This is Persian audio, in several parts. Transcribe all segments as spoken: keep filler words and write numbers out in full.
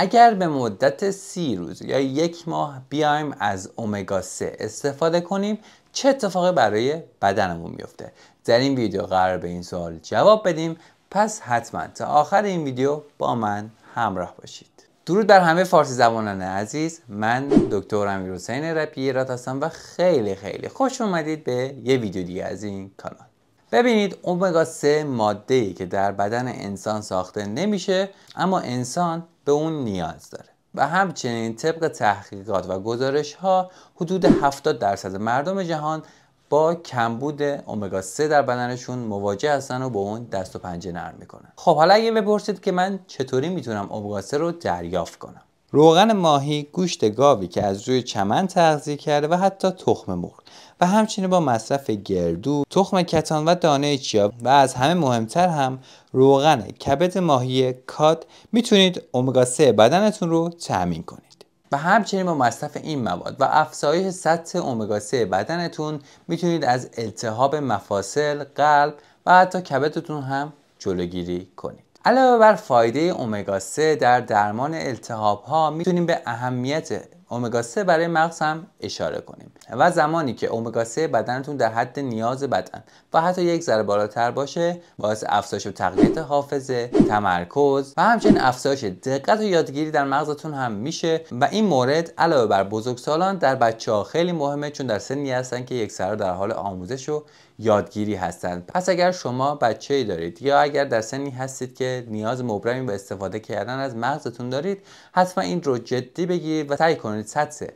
اگر به مدت سی روز یا یک ماه بیایم از امگا سه استفاده کنیم چه اتفاقی برای بدنمون میفته؟ در این ویدیو قرار به این سوال جواب بدیم، پس حتما تا آخر این ویدیو با من همراه باشید. درود بر همه فارسی زبانان عزیز، من دکتر امیرحسین رفیعت هستم و خیلی خیلی خوش اومدید به یه ویدیو دیگه از این کانال. ببینید، امگا سه ماده‌ای که در بدن انسان ساخته نمیشه اما انسان به اون نیاز داره و همچنین طبق تحقیقات و گزارش ها حدود هفتاد درصد مردم جهان با کمبود امگا سه در بدنشون مواجه هستن و با اون دست و پنجه نرم میکنن. خب حالا اگه بپرسید که من چطوری میتونم امگا سه رو دریافت کنم؟ روغن ماهی، گوشت گاوی که از روی چمن تغذیه کرده و حتی تخم مرغ و همچنین با مصرف گردو، تخم کتان و دانه چیا و از همه مهمتر هم روغن کبد ماهی کاد میتونید امگا سه بدنتون رو تأمین کنید. و همچنین با مصرف این مواد و افزایش سطح امگا سه بدنتون میتونید از التهاب مفاصل، قلب و حتی کبدتون هم جلوگیری کنید. علاوه بر فایده امگا سه در درمان التهاب ها میتونیم به اهمیت امگا سه برای مغز هم اشاره کنیم و زمانی که امگا سه بدنتون در حد نیاز بدن و حتی یک ذره بالاتر باشه باعث افزایش و تقویت حافظه، تمرکز و همچنین افزایش دقت و یادگیری در مغزتون هم میشه و این مورد علاوه بر بزرگسالان در بچه‌ها خیلی مهمه، چون در سنی هستن که یک ذره در حال آموزش و یادگیری هستند. پس اگر شما بچه‌ای دارید یا اگر در سنی هستید که نیاز مبرمی به استفاده کردن از مغزتون دارید، حتما این رو جدی بگیرید و سعی کنید سطح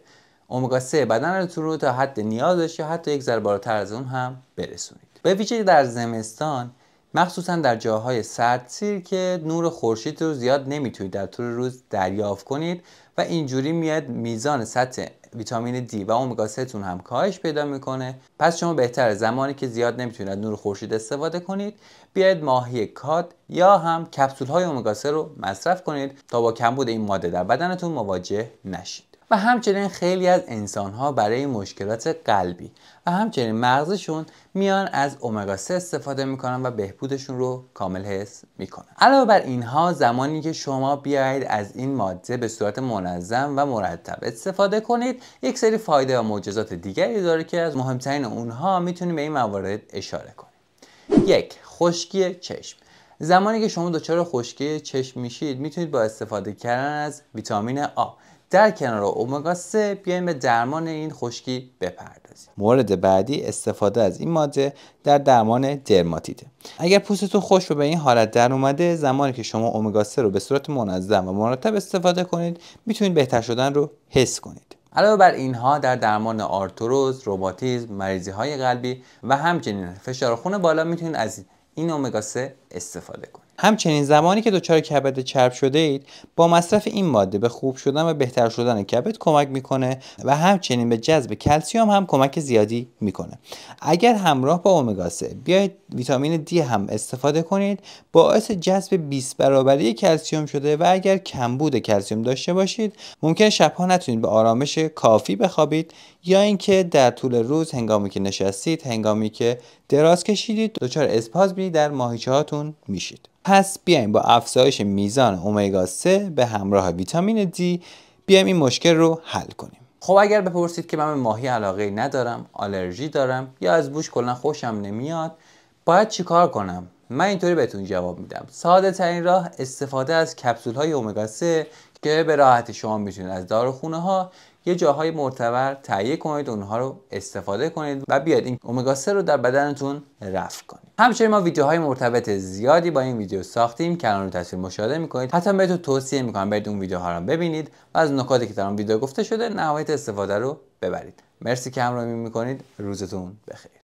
امگا سه بدنتون رو تا حد نیازش یا حتی یک ذره بالاتر از اون هم برسونید. به ویژه در زمستان، مخصوصا در جاهای سردسیر که نور خورشید رو زیاد نمیتونید در طول روز دریافت کنید و اینجوری میاد میزان سطح ویتامین دی و امگا سه تون هم کاهش پیدا میکنه. پس شما بهتره زمانی که زیاد نمیتونید نور خورشید استفاده کنید، بیاید ماهی کاد یا هم کپسول های امگا سه رو مصرف کنید تا با کمبود این ماده در بدنتون مواجه نشید. و همچنین خیلی از انسان ها برای مشکلات قلبی و همچنین مغزشون میان از امگا سه استفاده میکنن و بهبودشون رو کامل حس میکنن. علاوه بر اینها، زمانی که شما بیایید از این ماده به صورت منظم و مرتب استفاده کنید، یک سری فایده و معجزات دیگری داره که از مهمترین اونها میتونیم به این موارد اشاره کنیم. یک، خشکی چشم. زمانی که شما دچار خشکی چشم میشید، میتونید با استفاده کردن از ویتامین آ در کنار امگا سه بیایم به درمان این خشکی بپردازیم. مورد بعدی استفاده از این ماده در درمان درماتیته. اگر پوستتون خشک و به این حالت در اومده، زمانی که شما امگا سه رو به صورت منظم و مرتب استفاده کنید، میتونید بهتر شدن رو حس کنید. علاوه بر اینها، در درمان آرتروز، روماتیسم، مریضی های قلبی و همچنین فشار خون بالا میتونید از این امگا سه استفاده کنید. همچنین زمانی که دچار کبد چرب شده اید، با مصرف این ماده به خوب شدن و بهتر شدن کبد کمک میکنه و همچنین به جذب کلسیم هم کمک زیادی میکنه. اگر همراه با امگا سه بیاید ویتامین دی هم استفاده کنید، باعث جذب بیست برابری کلسیم شده و اگر کمبود کلسیم داشته باشید، ممکن شبها نتونید به آرامش کافی بخوابید یا اینکه در طول روز هنگامی که نشستید، هنگامی که دراز کشیدید، دچار اسپازمی در ماهیچه‌هاتون میشید. پس بیایم با افزایش میزان امگا سه به همراه ویتامین دی بیایم این مشکل رو حل کنیم. خب اگر بپرسید که من به ماهی علاقه ندارم، آلرژی دارم یا از بوش کلا خوشم نمیاد، باید چیکار کنم؟ من اینطوری بهتون جواب میدم. ساده ترین راه استفاده از کپسول های امگا سه که به راحتی شما میتونید از داروخونه ها یه جاهای معتبر تهیه کنید، اونها رو استفاده کنید و بیاید این امگا سه رو در بدنتون رفع کنید. همچنین ما ویدیوهای مرتبط زیادی با این ویدیو ساختیم، کانال رو تصویر مشاهده میکنید. حتما بهتون توصیه میکنم برید اون ویدیوها رو ببینید و از نکاتی که در اون ویدیو گفته شده نهایت استفاده رو ببرید. مرسی که همراهی میکنید. روزتون بخیر.